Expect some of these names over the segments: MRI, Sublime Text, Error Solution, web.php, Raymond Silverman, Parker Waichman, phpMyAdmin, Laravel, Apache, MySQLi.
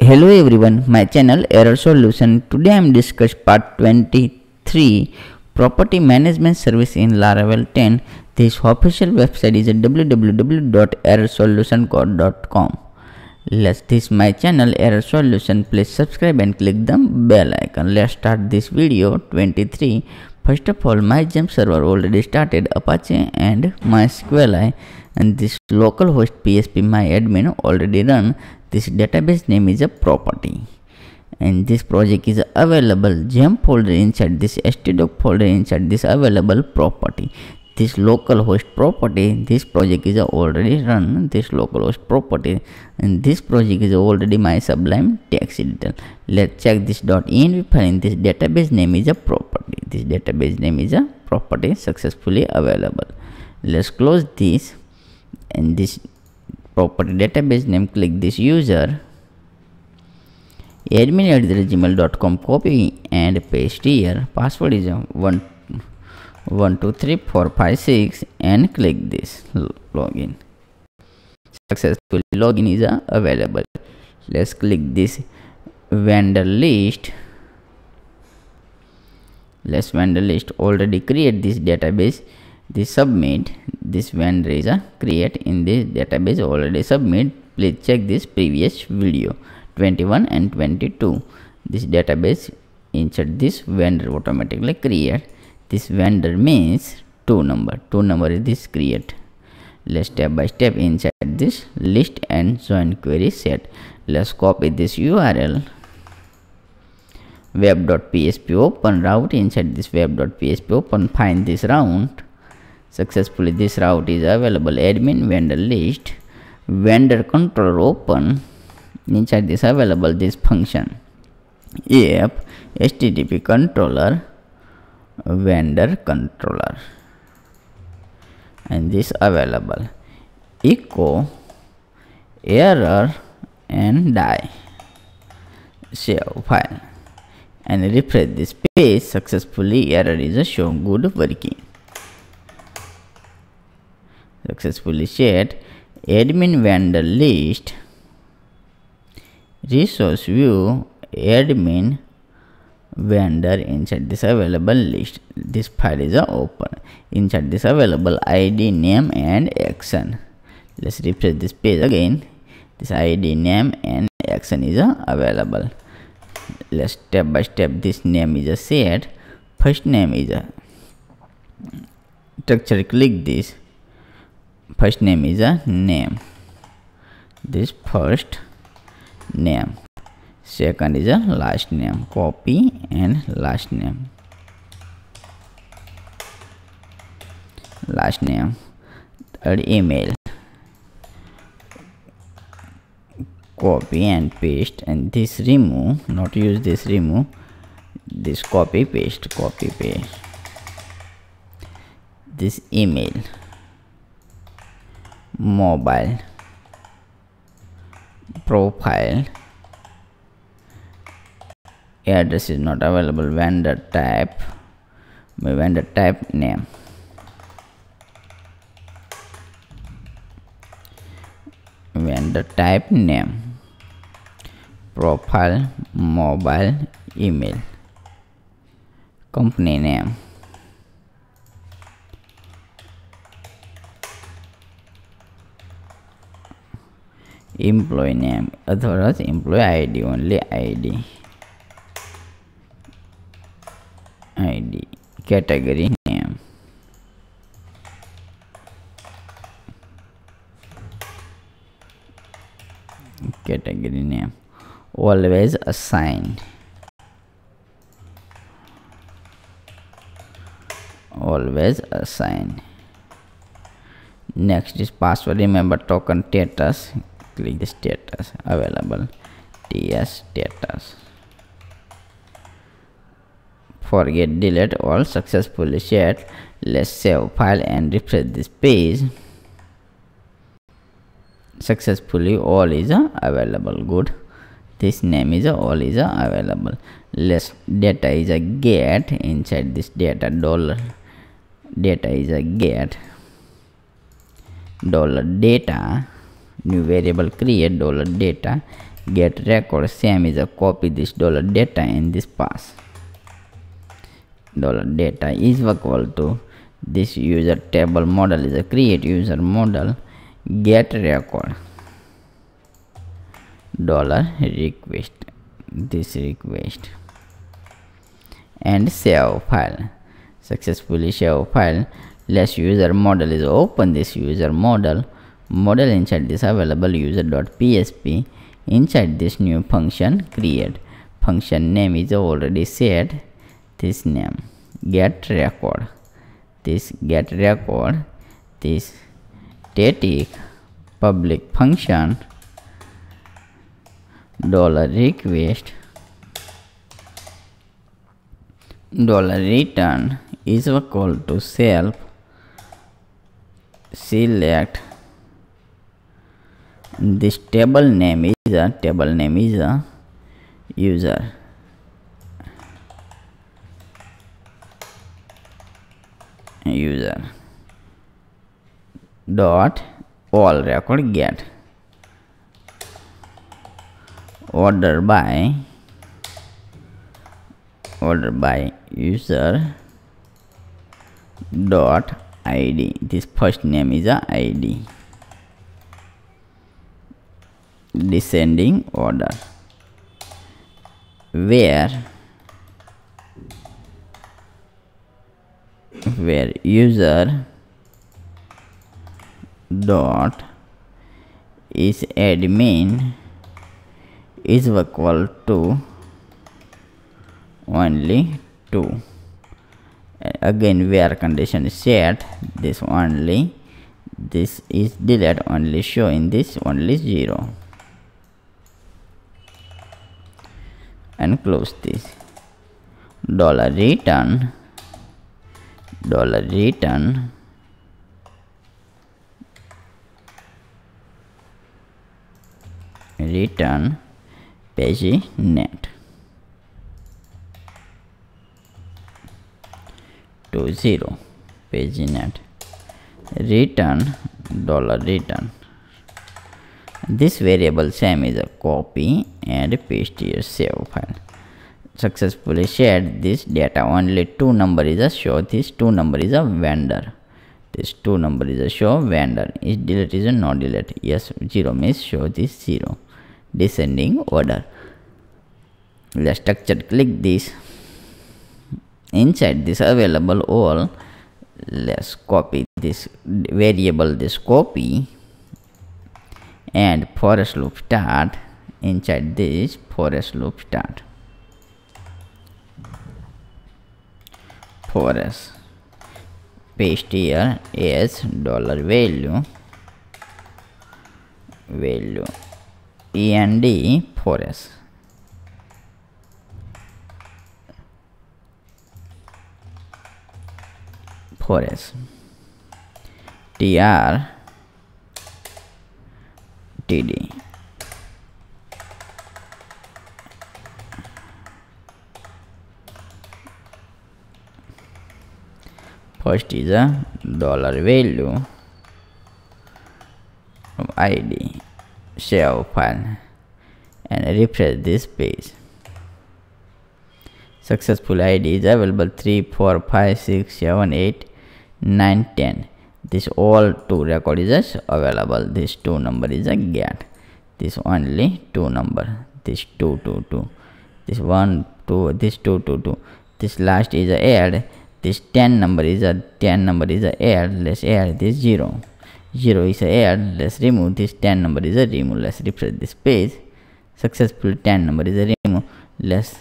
Hello everyone, my channel Error Solution. Today I am discussing part 23, Property Management Service in Laravel 10. This official website is www.errorsolution.com. This my channel Error Solution. Please subscribe and click the bell icon. Let's start this video 23. First of all, my Gem server already started Apache and MySQLi, and this localhost phpMyAdmin already run. This database name is a property, and this project is available gem folder inside this stdoc folder inside this available property. This localhost property, this project is already run. This localhost property and this project is already my Sublime Text editor. Let's check this .env file. In this database name is a property. This database name is a property successfully available. Let's close this and this property database name, click this user admin@gmail.com, copy and paste here. Password is 123456 and click this login. Successfully login is available. Let's click this vendor list. Let's vendor list already create this database. This submit, this vendor is a create in this database already submit. Please check this previous video 21 and 22. This database insert this vendor automatically create. This vendor means two number is this create. Let's step by step inside this list and join query set. Let's copy this URL. web.php open route inside this web.php open, find this route. Successfully this route is available. Admin vendor list, vendor controller open, inside this available this function if http controller vendor controller, and this available echo error and die, save file and refresh this page. Successfully error is show good working. Successfully set admin vendor list resource view admin vendor inside this available list. This file is open. Inside this available id, name and action. Let's refresh this page again. This id, name and action is available. Let's step by step. This name is set. First name is a structure, click this. First name is a name. This first name. Second is a last name. Copy and last name. Last name. Third email. Copy and paste, and this remove. Not use this remove. This copy paste. Copy paste. This email. Mobile, profile, address is not available, vendor type name, profile, mobile, email, company name, employee name, otherwise employee id, only id, category name, always assigned, next is password, remember token status, click the status available ts status, forget delete all, successfully shared. Let's save file and refresh this page. Successfully all is available, good. This name is all is available. Let's data is a get inside this data dollar data is a get dollar data, new variable create dollar data get record same is a copy this dollar data in this pass. Dollar data is equal to this user table model is a create user model get record dollar request this request and save file. Successfully save file. Let's user model is open this user model. Model inside this available user.psp. Inside this new function create. Function name is already set. This name get record. This get record. This static public function $request $return is equal to self select. This table name is a user dot all record get order by user dot id. This first name is a id descending order where user dot is admin is equal to only 2. Again where condition is set, this only, this is delete, only show in this only 0, and close this. Dollar return return paginate to 0 paginate return $return. This variable same is a copy and paste your save file. Successfully shared this data. Only 2 number is a show. This 2 number is a vendor. This 2 number is a show vendor. Is delete is a no delete. Yes 0 means show this 0. Descending order. Let's structure click this. Inside this available all. Let's copy this variable. This copy. And forest loop start. Inside this forest loop start paste here as $value end forest tr td first is a $value from id. Save file and refresh this page. Successful id is available 3 4 5 6 7 8 9 10. This all 2 record is available. This 2 number is a get. This only 2 number. This 2 2 2. This 1 2. This 2 2 2. This last is a add. This 10 number is a add. Let's add this 0 0 is a add. Let's remove this 10 number is a remove. Let's refresh this page. Successful 10 number is a remove. Let's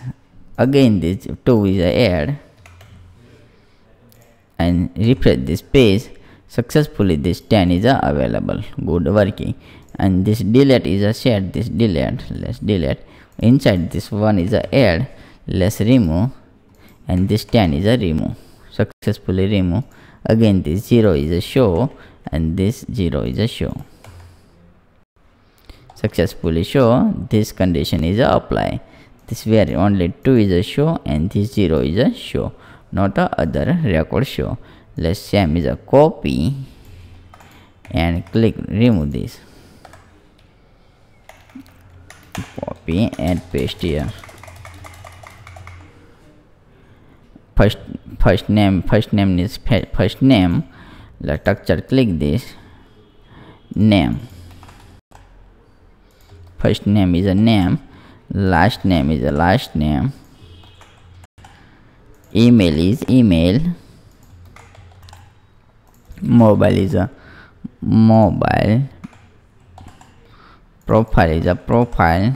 again this 2 is a add and refresh this page. Successfully this 10 is available. Good working. And this delete is a set. This delete. Let's delete. Inside this 1 is a add. Let's remove and this 10 is a remove. Successfully remove. Again this 0 is a show and this 0 is a show. Successfully show. This condition is a apply. This where only 2 is a show and this 0 is a show, not a other record show. Let's same is a copy and click remove this copy and paste here. First name is first name. The structure, click this name. First name is a name. Last name is a last name. Email is email. Mobile is a mobile. Profile is a profile.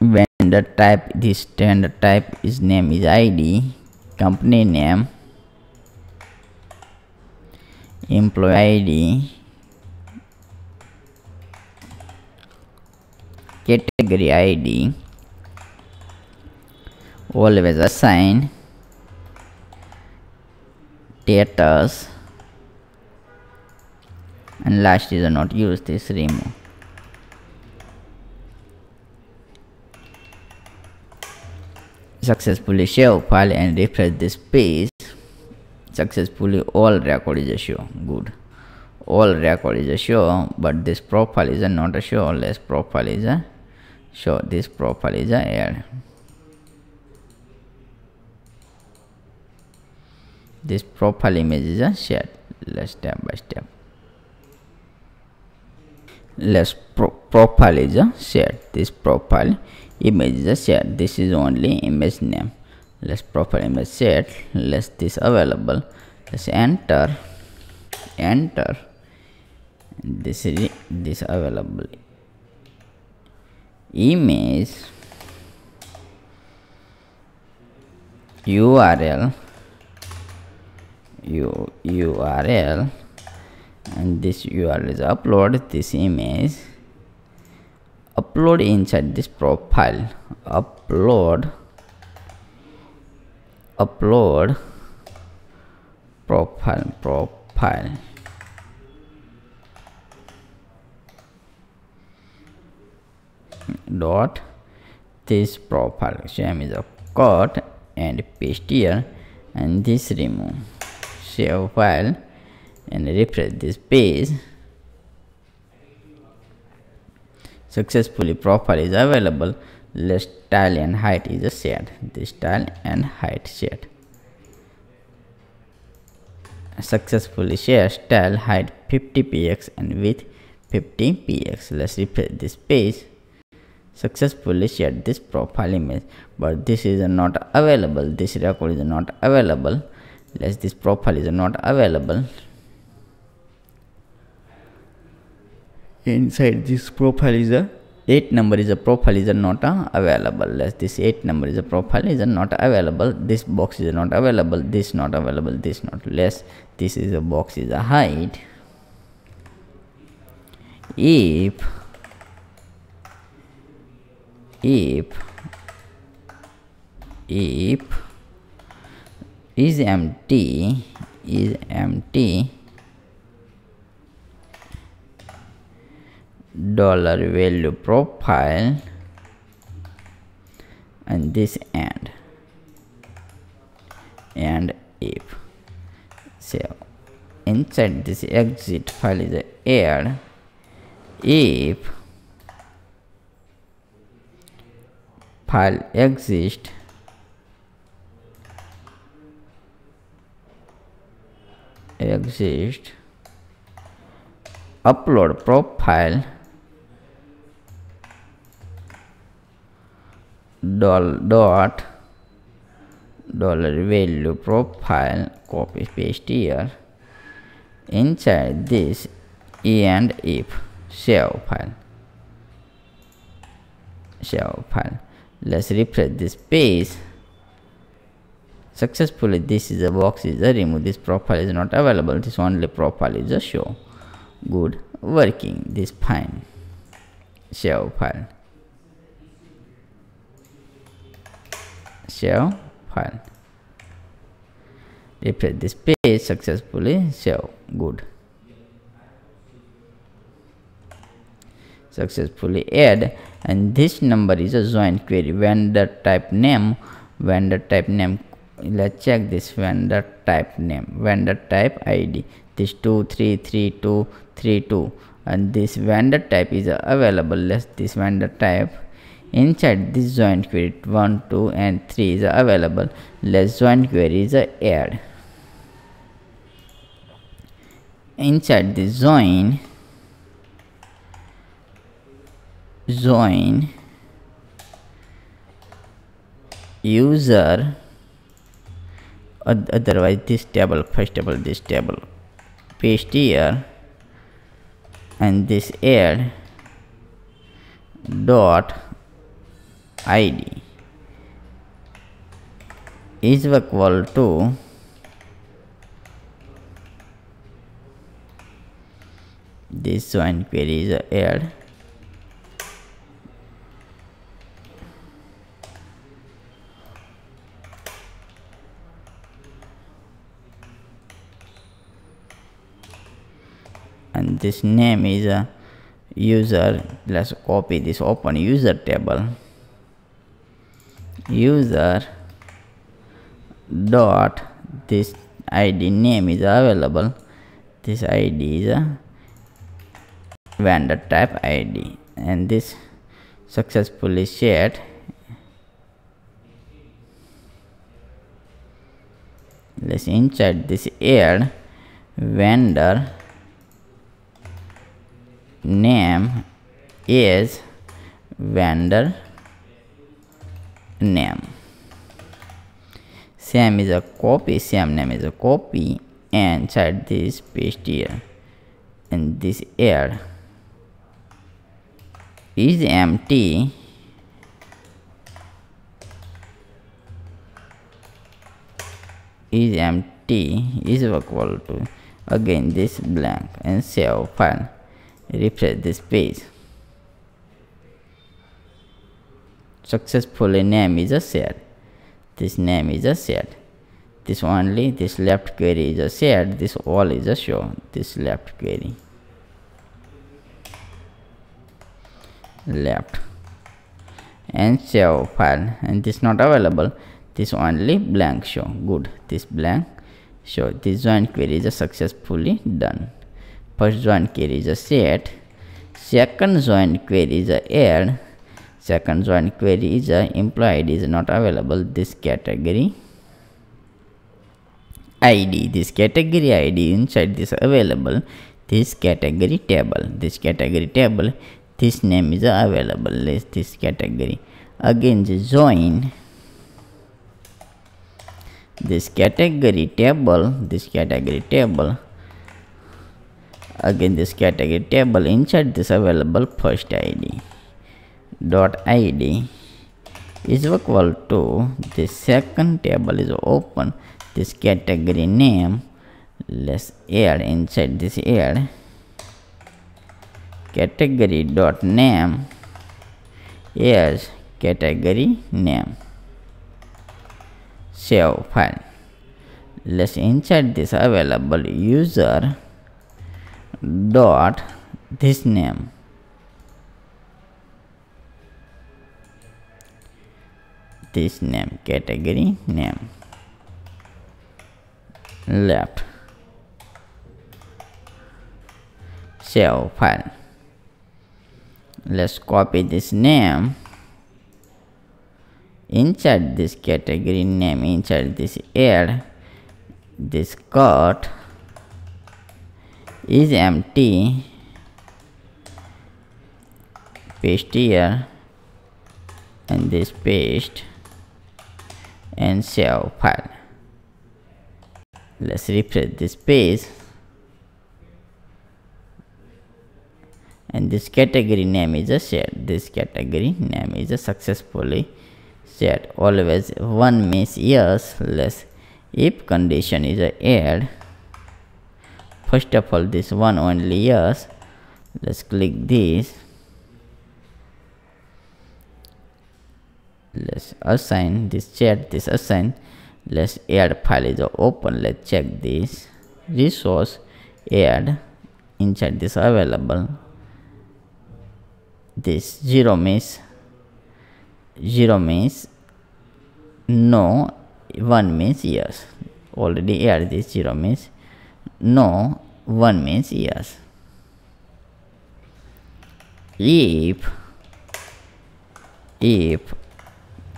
Vendor type, this standard type is name is ID. Company name, employee ID, category ID, always assign, status, and last is not used, this remove. Successfully save file and refresh this page. Successfully all record is a show. Good, all record is a show, but this profile is a not a show. Less profile is a show. This profile is a add. This profile image is a set. Let's step by step. Less profile is a set. This profile image is a set. This is only image name. Let's profile image set. Let's this available. Let's enter. Enter. This is this available image URL. URL and this URL is upload this image. Upload inside this profile. Upload profile. Dot this profile. Same is a cut and paste here and this remove. Save file and refresh this page. Successfully profile is available. Less style and height is a set. This style and height set. Successfully share style height 50px and width 50px. Let's refresh this page. Successfully share this profile image, but this is not available. This record is not available. Let's this profile is not available. Inside this profile is a 8 number is a profile is a not available. Let's this 8 number is a profile is a not available. This box is not available. This not available. This not. Less this is a box is a height. If is empty dollar value profile and this and if so inside this exit file is add if file exists upload profile dollar value profile, copy paste here. Inside this and if save file. Let's refresh this page. Successfully this is a box is a remove. This profile is not available. This only profile is a show. Good, working this fine. Save file. Refresh this page. Successfully save. Good. Successfully add and this number is a joint query. Vendor type name. Let's check this vendor type name. Vendor type ID. This 233 232 and this vendor type is available. Let's this vendor type inside this joint query 1, 2, and 3 is available. Let's joint query is add. Inside this join user, otherwise this table, first table, this table, paste here, and this add dot id is equal to this join query is add. And this name is a user. Let's copy this, open user table, user dot this id name is available. This id is a vendor type id, and this successfully shared. Let's insert this add vendor name is vendor name. Same is a copy, same name is a copy, and inside this paste here, and this add is empty. Is empty is equal to again this blank, and save file. Refresh this page. Successfully name is a shared. This name is a shared. This only this left query is a shared. This all is a show. This left query. Left. And save file. And this not available. This only blank show. Good. This blank show. This joint query is a successfully done. First joint query is a set, second joint query is a add, second joint query is a implied is not available. This category id, this category id inside this available, this category table, this category table, this name is available. Let's this category again join this category table, this category table, again this category table, inside this available first id dot id is equal to this second table is open, this category name. Let's add, inside this add category dot name is category name. Save file. Let's inside this available user dot this name. This name, category name. Left. Save file. Let's copy this name. Inside this category name, inside this add, this cut is empty, paste here, and this paste, and save file. Let's refresh this page, and this category name is a shared. This category name is a successfully shared. Always one means yes. Less if condition is a add. First of all, this one only yes. Let's click this. Let's assign this chat. This assign. Let's add file is open. Let's check this resource add. Inside this available. This zero means no. One means yes. Already add this. Zero means no, one means yes. if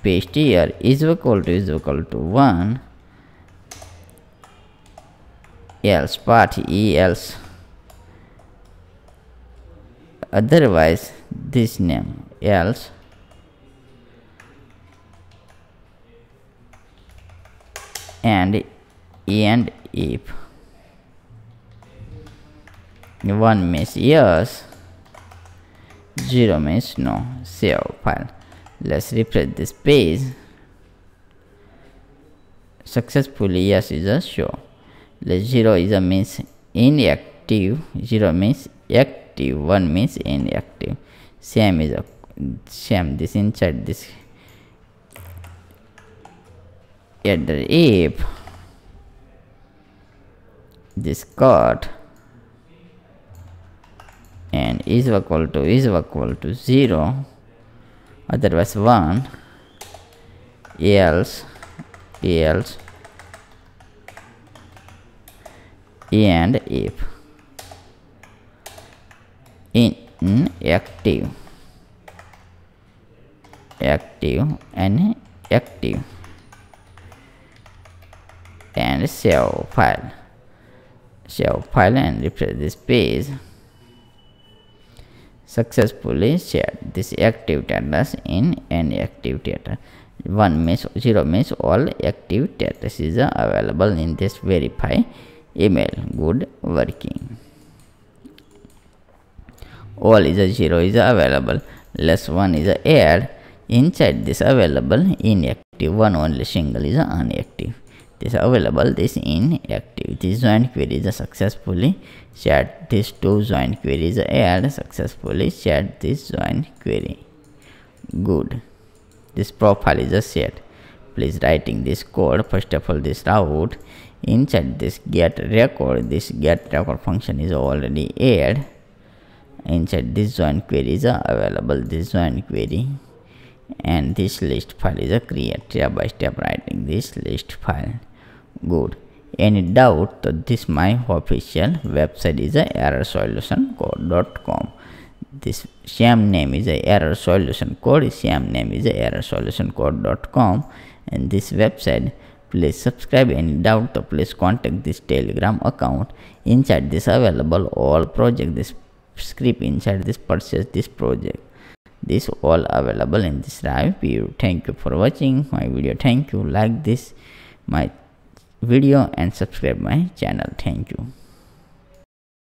paste here is equal to 1, else party else, otherwise this name else and if one means yes, zero means no. Save file. Let's refresh this page. Successfully yes is a show. Let zero is a means inactive, zero means active, one means inactive. Same is a same. This inside this at the if this card and is equal to 0, otherwise 1, else and if inactive, active and active, and save file and refresh this page. Successfully set this active status in inactive status. 1 means 0 means all active status is available in this verify email. Good working. All is a 0 is available. Less 1 is a add. Inside this available inactive, one only single is inactive. This available, this inactive. This join query is successfully shared. These two join queries add successfully shared this join query. Good. This profile is a set. Please writing this code. First of all, this route inside this get record. This get record function is already add. Inside this join query is available. This join query. And this list file is a create step by step writing this list file. Good. Any doubt? So this my official website is a errorsolutioncode.com. This same name is a error solution code. Same name is a errorsolutioncode.com. And this website. Please subscribe. Any doubt? So please contact this Telegram account. Inside this available all project. This script inside this purchase this project. This all available in this review. Thank you for watching my video. Thank you. Like this my video and subscribe my channel. Thank you.